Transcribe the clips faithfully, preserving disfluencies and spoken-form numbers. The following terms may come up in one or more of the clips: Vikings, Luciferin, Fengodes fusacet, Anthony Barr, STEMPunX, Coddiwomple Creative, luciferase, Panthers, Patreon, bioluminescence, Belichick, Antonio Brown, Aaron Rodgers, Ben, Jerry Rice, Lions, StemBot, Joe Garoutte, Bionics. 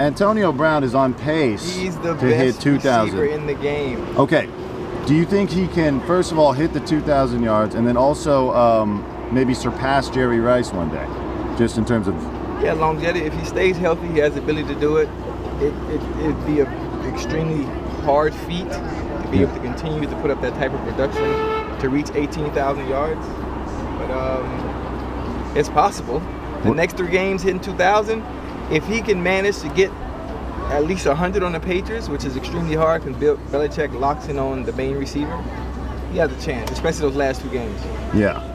Antonio Brown is on pace He's the to best hit two thousand receiver in the game. Okay. Do you think he can, first of all, hit the two thousand yards and then also um, maybe surpass Jerry Rice one day? Just in terms of... Yeah, longevity. If he stays healthy, he has the ability to do it. It, it it'd be an extremely hard feat to be yeah. able to continue to put up that type of production to reach eighteen thousand yards. But um, it's possible. The what? next three games hitting two thousand, if he can manage to get at least one hundred on the Patriots, which is extremely hard because Bill Belichick locks in on the main receiver, he has a chance, especially those last two games. Yeah.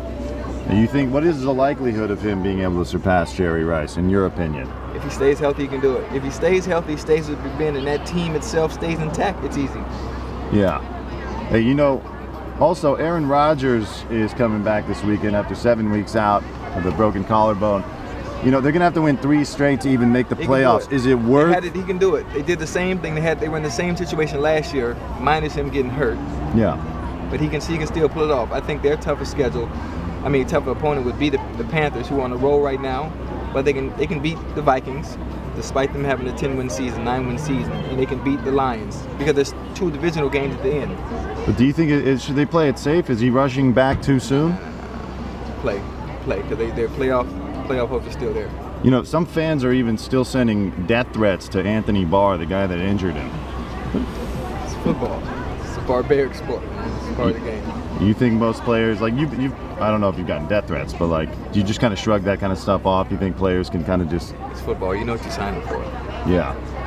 And you think, what is the likelihood of him being able to surpass Jerry Rice, in your opinion? If he stays healthy, he can do it. If he stays healthy, stays with Ben, and that team itself stays intact, it's easy. Yeah. Hey, you know, also Aaron Rodgers is coming back this weekend after seven weeks out with a broken collarbone. You know, they're going to have to win three straight to even make the he playoffs. It. Is it worth it? He can do it. They did the same thing. They had. They were in the same situation last year, minus him getting hurt. Yeah. But he can, he can still pull it off. I think their toughest schedule, I mean, tougher opponent would be the, the Panthers, who are on a roll right now. But they can, they can beat the Vikings, despite them having a ten-win season, nine-win season. And they can beat the Lions, because there's two divisional games at the end. But do you think, it, it, should they play it safe? Is he rushing back too soon? Play. Play. Because they, they're playoff... playoff hopes are still there. You know, some fans are even still sending death threats to Anthony Barr, the guy that injured him. It's football. It's a barbaric sport. It's part of the game. You think most players, like, you, you, I don't know if you've gotten death threats, but, like, do you just kind of shrug that kind of stuff off? You think players can kind of just... It's football. You know what you're signing for. Yeah.